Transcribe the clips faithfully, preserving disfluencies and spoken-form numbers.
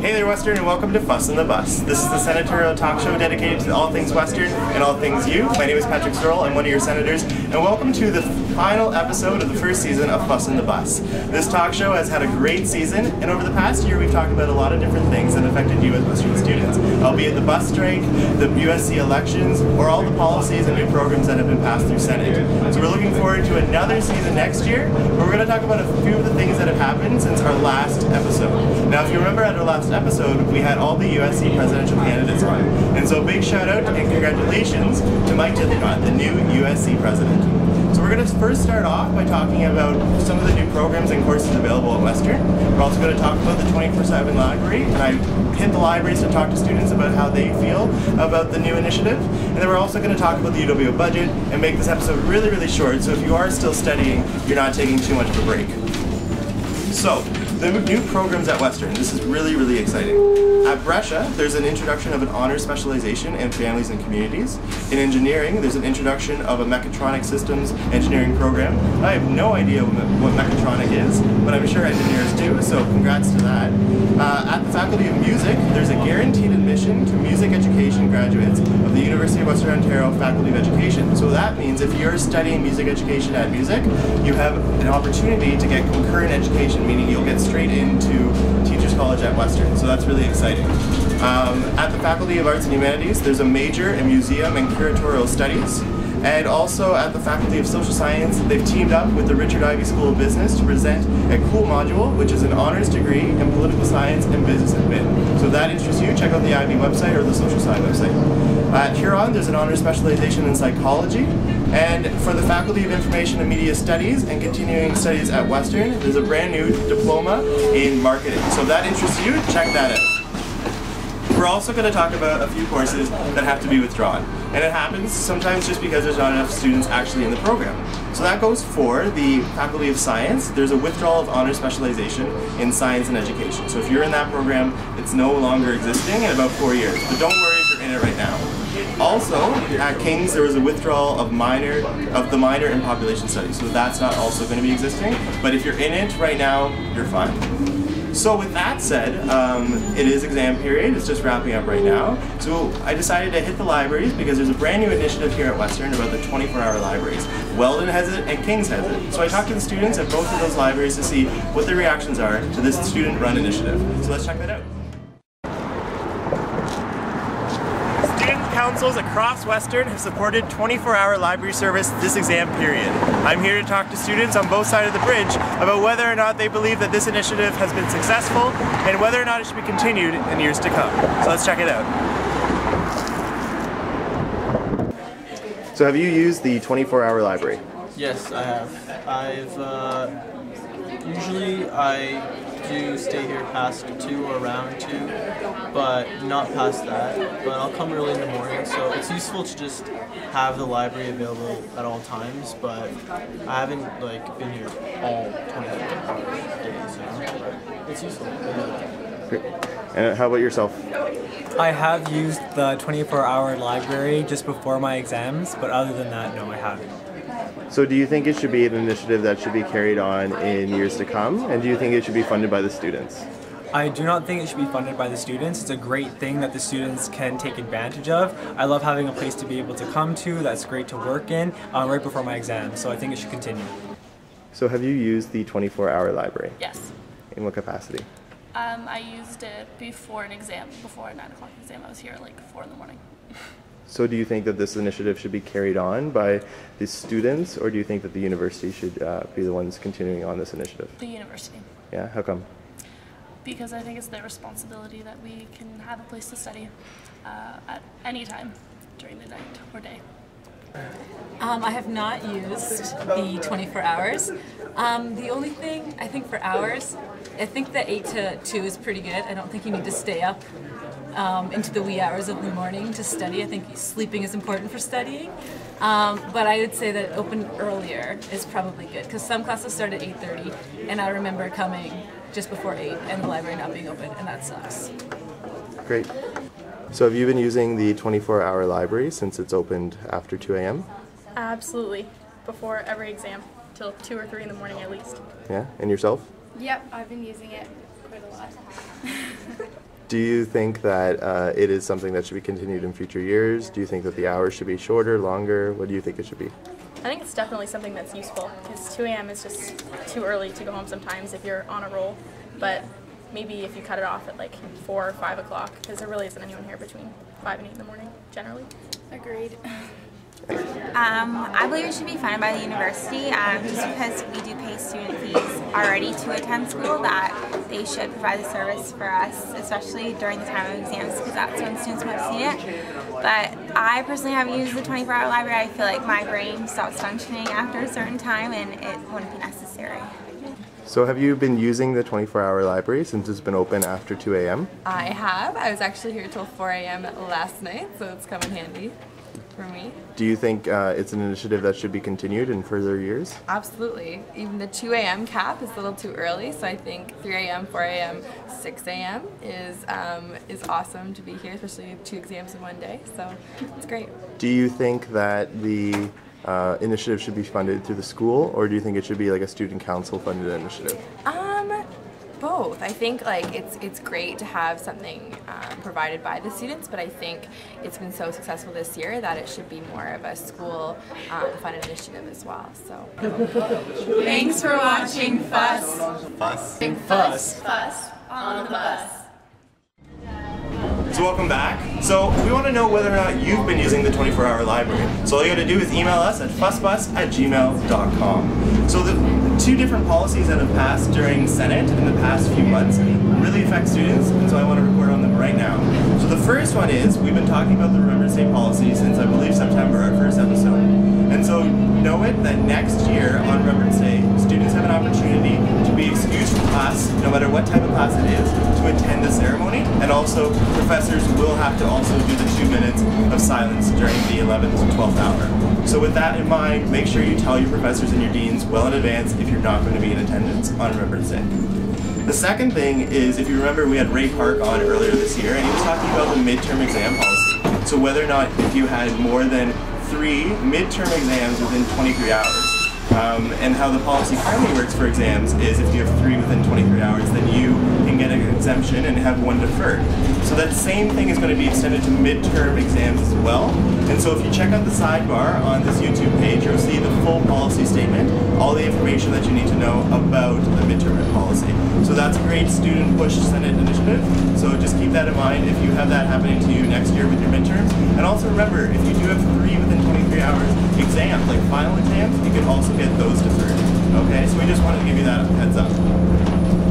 Hey there, Western, and welcome to Fuss on the Bus. This is the senatorial talk show dedicated to all things Western and all things you. My name is Patrick Storrell. I'm one of your senators, and welcome to the final episode of the first season of Fuss on the Bus. This talk show has had a great season, and over the past year we've talked about a lot of different things that affected you as Western students, albeit the bus strike, the U S C elections, or all the policies and new programs that have been passed through Senate. So we're looking forward to another season next year, where we're going to talk about a few of the things that have happened since our last episode. Now, if you remember at our last episode, we had all the U S C presidential candidates on. And so a big shout out and congratulations to Mike Jethok, the new U S C president. So we're going to first start off by talking about some of the new programs and courses available at Western. We're also going to talk about the twenty-four seven library, and I hit the libraries to talk to students about how they feel about the new initiative. And then we're also going to talk about the U W O budget and make this episode really, really short, so if you are still studying, you're not taking too much of a break. So, the new programs at Western. This is really, really exciting. At Brescia, there's an introduction of an honors specialization in families and communities. In engineering, there's an introduction of a mechatronic systems engineering program. I have no idea what mechatronic is, but I'm sure engineers do, so congrats to that. Uh, at the Faculty of Music, there's a guaranteed admission to music education graduates of the University of Western Ontario Faculty of Education. So that means if you're studying music education at Music, you have an opportunity to get concurrent education, meaning you'll get straight into Teachers College at Western, so that's really exciting. Um, at the Faculty of Arts and Humanities, there's a major in Museum and Curatorial Studies, and also at the Faculty of Social Science, they've teamed up with the Richard Ivey School of Business to present a cool module, which is an honors degree in Political Science and Business Admin. So if that interests you, check out the Ivey website or the Social Science website. At Huron, there's an honors specialization in Psychology. And for the Faculty of Information and Media Studies and Continuing Studies at Western, there's a brand new diploma in marketing. So if that interests you, check that out. We're also going to talk about a few courses that have to be withdrawn. And it happens sometimes just because there's not enough students actually in the program. So that goes for the Faculty of Science. There's a withdrawal of honors specialization in science and education. So if you're in that program, it's no longer existing in about four years. But don't worry if you're in it right now. Also, at King's, there was a withdrawal of minor of the minor in population studies, so that's not also going to be existing. But if you're in it right now, you're fine. So with that said, um, it is exam period. It's just wrapping up right now. So I decided to hit the libraries because there's a brand new initiative here at Western about the twenty-four hour libraries. Weldon has it and King's has it. So I talked to the students at both of those libraries to see what their reactions are to this student-run initiative. So let's check that out. Councils across Western have supported twenty-four hour library service this exam period. I'm here to talk to students on both sides of the bridge about whether or not they believe that this initiative has been successful and whether or not it should be continued in years to come. So let's check it out. So have you used the twenty-four hour library? Yes, I have. I've uh, usually I do stay here past two or around two, but not past that. But I'll come early in the morning, so it's useful to just have the library available at all times. But I haven't like been here all twenty-four hours a day, so it's useful. And how about yourself? I have used the twenty-four hour library just before my exams, but other than that, no, I haven't. So do you think it should be an initiative that should be carried on in years to come, and do you think it should be funded by the students? I do not think it should be funded by the students. It's a great thing that the students can take advantage of. I love having a place to be able to come to that's great to work in um, right before my exam, so I think it should continue. So have you used the twenty-four hour library? Yes. In what capacity? Um, I used it before an exam, before a nine o'clock exam. I was here at like four in the morning. So do you think that this initiative should be carried on by the students, or do you think that the university should uh, be the ones continuing on this initiative? The university. Yeah, how come? Because I think it's their responsibility that we can have a place to study uh, at any time during the night or day. Um, I have not used the twenty-four hours. Um, the only thing, I think for hours, I think the eight to two is pretty good. I don't think you need to stay up Um, into the wee hours of the morning to study. I think sleeping is important for studying, um, but I would say that open earlier is probably good, because some classes start at eight thirty, and I remember coming just before eight and the library not being open, and that sucks. Great. So have you been using the twenty-four hour library since it's opened after two A M? Absolutely. Before every exam, till two or three in the morning at least. Yeah, and yourself? Yep, I've been using it quite a lot. Do you think that uh, it is something that should be continued in future years? Do you think that the hours should be shorter, longer? What do you think it should be? I think it's definitely something that's useful, because two A M is just too early to go home sometimes if you're on a roll. But maybe if you cut it off at like four or five o'clock, because there really isn't anyone here between five and eight in the morning, generally. Agreed. Um, I believe it should be funded by the university, um, just because we do pay student fees already to attend school, that they should provide the service for us, especially during the time of exams, because that's when students might see it. But I personally haven't used the twenty-four hour library. I feel like my brain stops functioning after a certain time and it wouldn't be necessary. So have you been using the twenty-four hour library since it's been open after two A M? I have. I was actually here till four A M last night, so it's come in handy. For me. Do you think uh, it's an initiative that should be continued in further years? Absolutely. Even the two A M cap is a little too early, so I think three A M, four A M, six A M is um, is awesome to be here, especially with two exams in one day, so it's great. Do you think that the uh, initiative should be funded through the school, or do you think it should be like a student council funded initiative? Um, Both. I think like it's it's great to have something um, provided by the students, but I think it's been so successful this year that it should be more of a school um, fun initiative as well. So thanks for watching Fuss. Fuss. Fuss. Fuss on the bus. So welcome back. So we want to know whether or not you've been using the twenty-four hour library. So all you got to do is email us at fussbus at gmail dot com. So the two different policies that have passed during Senate in the past few months really affect students, and so I want to report on them right now. So the first one is, we've been talking about the Remembrance Day policy since I believe September, our first episode. And so know it that next year on Remembrance Day, students have an opportunity to be excused from class, no matter what type of class it is, to attend the ceremony, and also professors will have to also do the two minutes of silence during the eleventh and twelfth hour. So with that in mind, make sure you tell your professors and your deans well in advance if you're not going to be in attendance on Remembrance Day. The second thing is, if you remember, we had Ray Park on earlier this year, and he was talking about the midterm exam policy. So whether or not if you had more than three midterm exams within twenty-three hours, um, and how the policy currently works for exams is if you have three within twenty-three hours, then you can get an exemption and have one deferred. So that same thing is going to be extended to midterm exams as well. And so if you check out the sidebar on this YouTube page, you'll see the full policy statement, all the information that you need to know about the midterm policy. So that's a great student push Senate initiative. So just keep that in mind if you have that happening to you next year with your midterms. And also remember, if you do have three within twenty-three hours exams, like final exams, you can also get those deferred. Okay, so we just wanted to give you that heads up.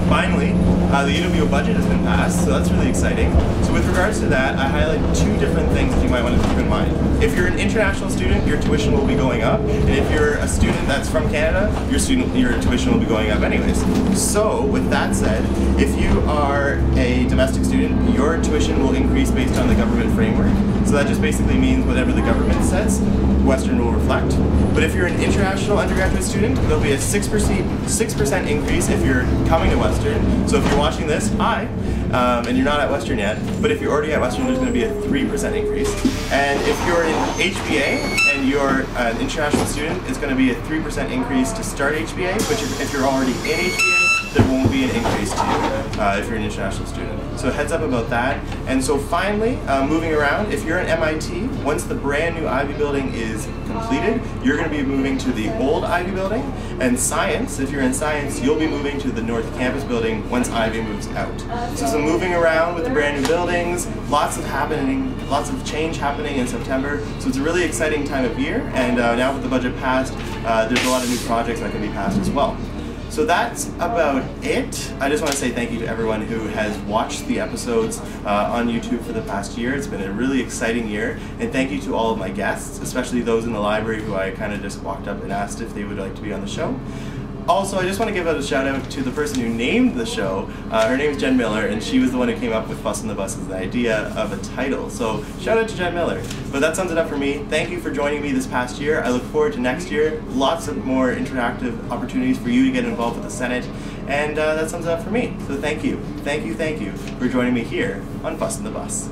Finally, uh, the U W O budget has been passed, so that's really exciting. So with regards to that, I highlight two different things that you might want to keep in mind. If you're an international student, your tuition will be going up, and if you're a student that's from Canada, your student your tuition will be going up anyways. So with that said, if you are a domestic student, your tuition will increase based on the government framework. So that just basically means whatever the government says, Western will reflect. But if you're an international undergraduate student, there'll be a six percent increase if you're coming to Western. So if you're watching this, hi, um, and you're not at Western yet, but if you're already at Western, there's going to be a three percent increase. And if you're in H B A and you're an international student, it's going to be a three percent increase to start H B A, but if you're already in H B A, there won't be an increase to you uh, if you're an international student. So heads up about that. And so finally, uh, moving around, if you're at M I T, once the brand new Ivy building is completed, you're going to be moving to the old Ivy building. And science, if you're in science, you'll be moving to the North Campus building once Ivy moves out. So some moving around with the brand new buildings, lots of happening, lots of change happening in September. So it's a really exciting time of year. And uh, now with the budget passed, uh, there's a lot of new projects that can be passed as well. So that's about it. I just want to say thank you to everyone who has watched the episodes uh, on YouTube for the past year. It's been a really exciting year. And thank you to all of my guests, especially those in the library who I kind of just walked up and asked if they would like to be on the show. Also, I just want to give out a shout out to the person who named the show. Uh, her name is Jen Miller, and she was the one who came up with Fuss on the Bus as the idea of a title. So shout out to Jen Miller. But that sums it up for me. Thank you for joining me this past year. I look forward to next year. Lots of more interactive opportunities for you to get involved with the Senate. And uh, that sums it up for me. So thank you, thank you, thank you for joining me here on Fuss on the Bus.